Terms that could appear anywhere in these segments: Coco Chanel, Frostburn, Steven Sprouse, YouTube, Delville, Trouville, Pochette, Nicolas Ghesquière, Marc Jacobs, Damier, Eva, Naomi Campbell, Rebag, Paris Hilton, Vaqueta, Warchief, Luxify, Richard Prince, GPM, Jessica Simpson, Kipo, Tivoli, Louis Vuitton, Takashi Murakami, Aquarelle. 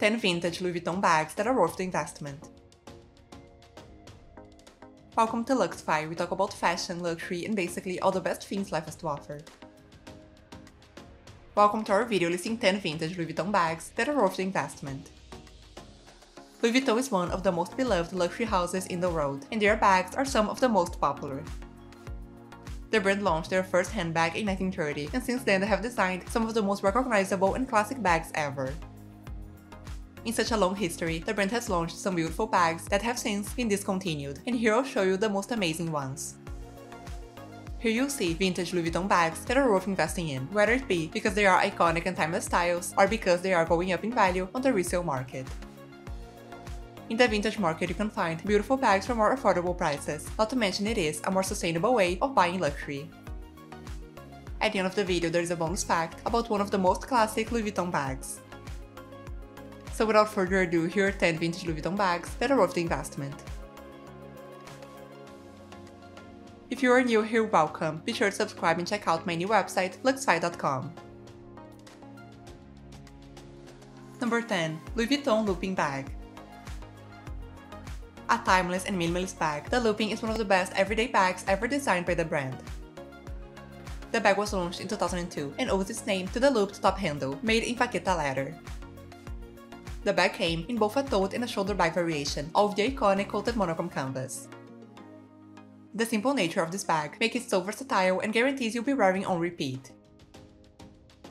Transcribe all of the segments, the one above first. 10 vintage Louis Vuitton bags that are worth the investment. Welcome to Luxify, we talk about fashion, luxury, and basically all the best things life has to offer. Welcome to our video listing 10 vintage Louis Vuitton bags that are worth the investment. Louis Vuitton is one of the most beloved luxury houses in the world, and their bags are some of the most popular. The brand launched their first handbag in 1930, and since then they have designed some of the most recognizable and classic bags ever. In such a long history, the brand has launched some beautiful bags that have since been discontinued, and here I'll show you the most amazing ones. Here you'll see vintage Louis Vuitton bags that are worth investing in, whether it be because they are iconic and timeless styles or because they are going up in value on the resale market. In the vintage market you can find beautiful bags for more affordable prices, not to mention it is a more sustainable way of buying luxury. At the end of the video there is a bonus fact about one of the most classic Louis Vuitton bags. So without further ado, here are 10 vintage Louis Vuitton bags that are worth the investment. If you are new here, welcome! Be sure to subscribe and check out my new website, Luxify.com. Number 10. Louis Vuitton Looping Bag. A timeless and minimalist bag, the Looping is one of the best everyday bags ever designed by the brand. The bag was launched in 2002 and owes its name to the looped top handle, made in vaqueta leather. The bag came in both a tote and a shoulder bag variation of the iconic coated monochrome canvas. The simple nature of this bag makes it so versatile and guarantees you'll be wearing on repeat.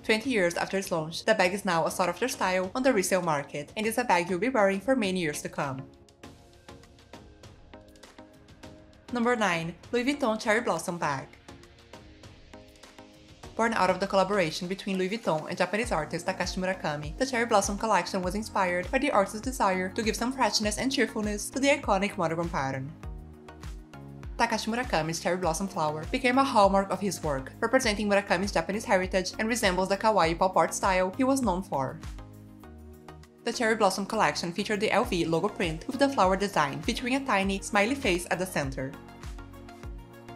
20 years after its launch, the bag is now a sought-after style on the resale market and is a bag you'll be wearing for many years to come. Number 9. Louis Vuitton Cherry Blossom Bag. Born out of the collaboration between Louis Vuitton and Japanese artist Takashi Murakami, the Cherry Blossom collection was inspired by the artist's desire to give some freshness and cheerfulness to the iconic monochrome pattern. Takashi Murakami's cherry blossom flower became a hallmark of his work, representing Murakami's Japanese heritage and resembles the kawaii pop art style he was known for. The cherry blossom collection featured the LV logo print with the flower design, featuring a tiny, smiley face at the center.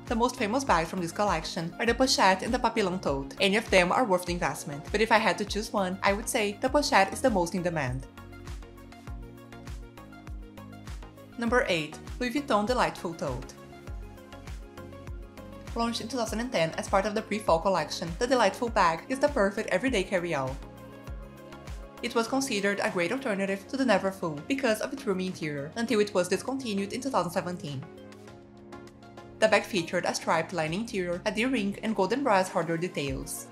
The most famous bags from this collection are the Pochette and the Papillon Tote. Any of them are worth the investment, but if I had to choose one, I would say the Pochette is the most in demand. Number 8. Louis Vuitton Delightful Tote. Launched in 2010 as part of the pre-fall collection, the Delightful bag is the perfect everyday carry-all. It was considered a great alternative to the Neverfull because of its roomy interior, until it was discontinued in 2017. The bag featured a striped lining interior, a D-ring, and golden brass hardware details.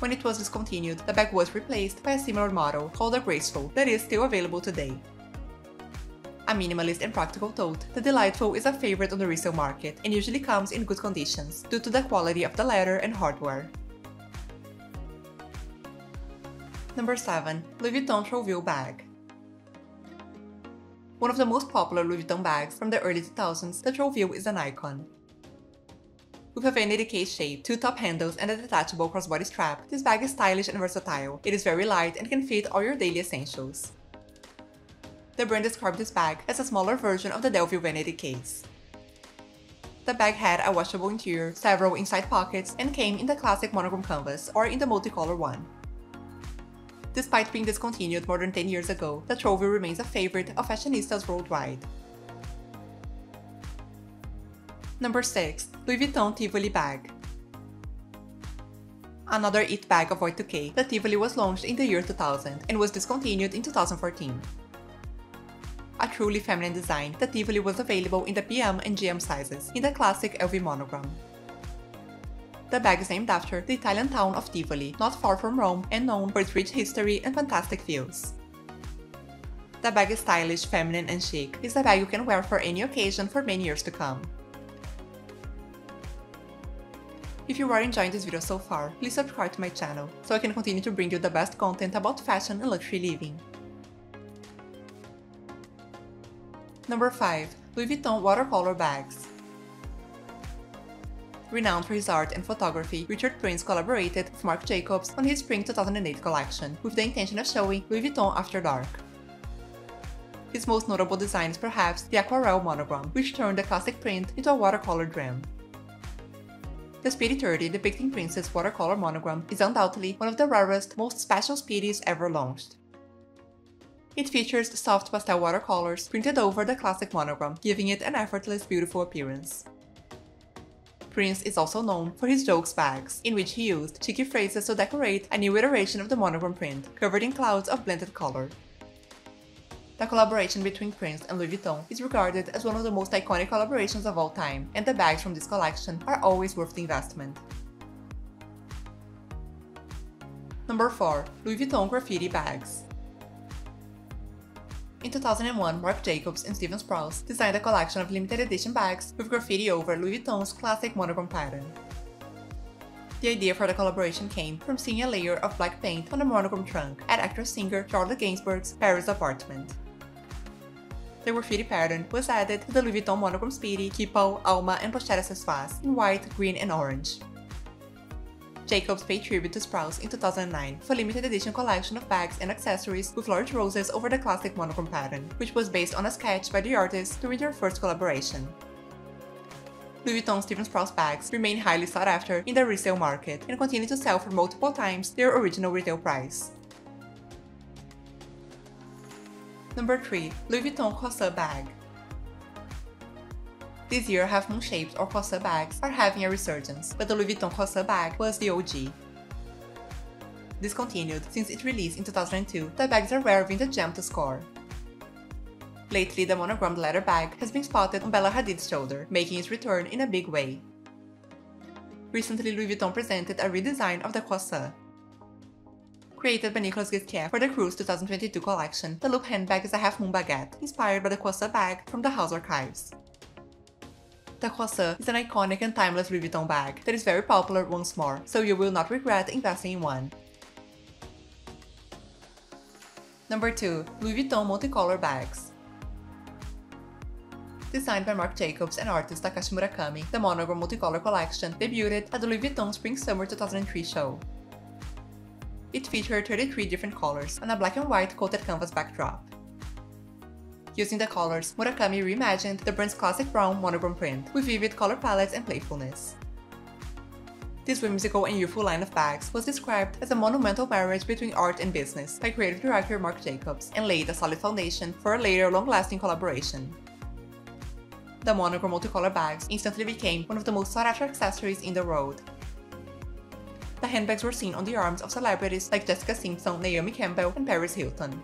When it was discontinued, the bag was replaced by a similar model called a Graceful that is still available today. A minimalist and practical tote, the Delightful is a favorite on the resale market and usually comes in good conditions due to the quality of the leather and hardware. Number 7. Louis Vuitton Trouville Bag. One of the most popular Louis Vuitton bags from the early 2000s, the Trouville is an icon. With a vanity case shape, two top handles, and a detachable crossbody strap, this bag is stylish and versatile. It is very light and can fit all your daily essentials. The brand described this bag as a smaller version of the Delville Vanity Case. The bag had a washable interior, several inside pockets, and came in the classic monochrome canvas or in the multicolor one. Despite being discontinued more than 10 years ago, the Trouville remains a favorite of fashionistas worldwide. Number 6. Louis Vuitton Tivoli Bag. Another it bag of white touquet, the Tivoli was launched in the year 2000 and was discontinued in 2014. A truly feminine design, the Tivoli was available in the PM and GM sizes, in the classic LV monogram. The bag is named after the Italian town of Tivoli, not far from Rome, and known for its rich history and fantastic views. The bag is stylish, feminine, and chic. It's a bag you can wear for any occasion for many years to come. If you are enjoying this video so far, please subscribe to my channel, so I can continue to bring you the best content about fashion and luxury living. Number 5. Louis Vuitton Watercolor Bags. Renowned for his art and photography, Richard Prince collaborated with Marc Jacobs on his spring 2008 collection, with the intention of showing Louis Vuitton after dark. His most notable design is perhaps the Aquarelle monogram, which turned the classic print into a watercolor gem. The Speedy 30 depicting Prince's watercolor monogram is undoubtedly one of the rarest, most special Speedies ever launched. It features soft pastel watercolors printed over the classic monogram, giving it an effortless, beautiful appearance. Prince is also known for his jokes bags, in which he used cheeky phrases to decorate a new iteration of the monogram print, covered in clouds of blended color. The collaboration between Prince and Louis Vuitton is regarded as one of the most iconic collaborations of all time, and the bags from this collection are always worth the investment. Number 4. Louis Vuitton Graffiti Bags. In 2001, Marc Jacobs and Steven Sprouse designed a collection of limited edition bags with graffiti over Louis Vuitton's classic monogram pattern. The idea for the collaboration came from seeing a layer of black paint on the monogram trunk at actress-singer Charlotte Gainsbourg's Paris apartment. The graffiti pattern was added to the Louis Vuitton monogram Speedy, Kipo, Alma, and Pochette Accessoires in white, green, and orange. Jacobs paid tribute to Sprouse in 2009 for a limited edition collection of bags and accessories with large roses over the classic monogram pattern, which was based on a sketch by the artist during their first collaboration. Louis Vuitton Steven Sprouse bags remain highly sought after in the resale market and continue to sell for multiple times their original retail price. Number 3. Louis Vuitton Croissant Bag. This year, half-moon shapes or croissant bags are having a resurgence, but the Louis Vuitton croissant bag was the OG. Discontinued since its release in 2002, the bags are rare vintage gem to score. Lately, the monogrammed leather bag has been spotted on Bella Hadid's shoulder, making its return in a big way. Recently, Louis Vuitton presented a redesign of the croissant. Created by Nicolas Ghesquière for the Cruise 2022 collection, the Loop handbag is a half-moon baguette, inspired by the croissant bag from the house archives. The croissant is an iconic and timeless Louis Vuitton bag that is very popular once more, so you will not regret investing in one. Number 2. Louis Vuitton Multicolor Bags. Designed by Marc Jacobs and artist Takashi Murakami, the monogram multicolor collection debuted at the Louis Vuitton Spring-Summer 2003 show. It featured 33 different colors on a black and white coated canvas backdrop. Using the colors, Murakami reimagined the brand's classic brown monogram print with vivid color palettes and playfulness. This whimsical and youthful line of bags was described as a monumental marriage between art and business by creative director Marc Jacobs and laid a solid foundation for a later long-lasting collaboration. The monogram multicolor bags instantly became one of the most sought-after accessories in the world. The handbags were seen on the arms of celebrities like Jessica Simpson, Naomi Campbell, and Paris Hilton.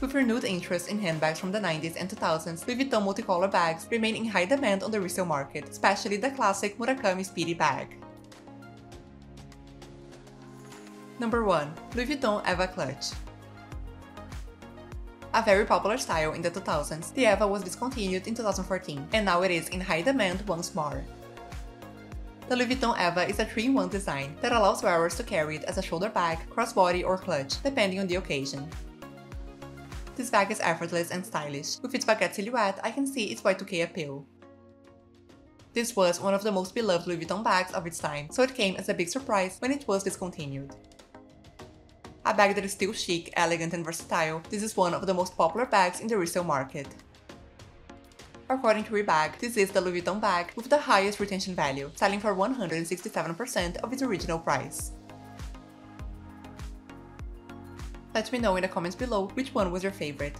With renewed interest in handbags from the 90s and 2000s, Louis Vuitton multicolor bags remain in high demand on the resale market, especially the classic Murakami Speedy bag. Number 1. Louis Vuitton Eva Clutch. A very popular style in the 2000s, the Eva was discontinued in 2014, and now it is in high demand once more. The Louis Vuitton Eva is a 3-in-1 design that allows wearers to carry it as a shoulder bag, crossbody, or clutch, depending on the occasion. This bag is effortless and stylish. With its baguette silhouette, I can see its Y2K appeal. This was one of the most beloved Louis Vuitton bags of its time, so it came as a big surprise when it was discontinued. A bag that is still chic, elegant, and versatile, this is one of the most popular bags in the resale market. According to Rebag, this is the Louis Vuitton bag with the highest retention value, selling for 167% of its original price. Let me know in the comments below which one was your favorite.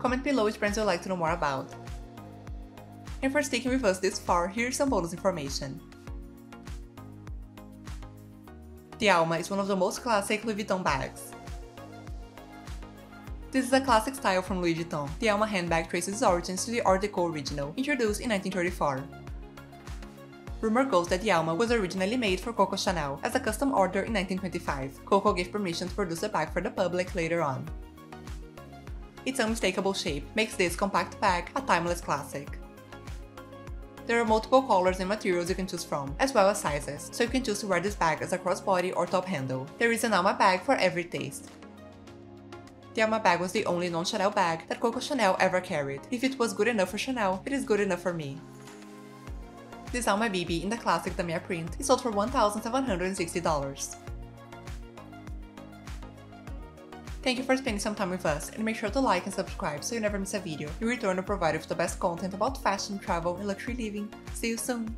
Comment below which brands you'd like to know more about. And for sticking with us this far, here's some bonus information. The Alma is one of the most classic Louis Vuitton bags. This is a classic style from Louis Vuitton. The Alma handbag traces its origins to the Art Deco original, introduced in 1934. Rumor goes that the Alma was originally made for Coco Chanel as a custom order in 1925. Coco gave permission to produce the bag for the public later on. Its unmistakable shape makes this compact bag a timeless classic. There are multiple colors and materials you can choose from, as well as sizes, so you can choose to wear this bag as a crossbody or top handle. There is an Alma bag for every taste. The Alma bag was the only non-Chanel bag that Coco Chanel ever carried. If it was good enough for Chanel, it is good enough for me. This Alma BB in the classic Damier print is sold for $1,760. Thank you for spending some time with us, and make sure to like and subscribe so you never miss a video. We return to provide you with the best content about fashion, travel, and luxury living. See you soon!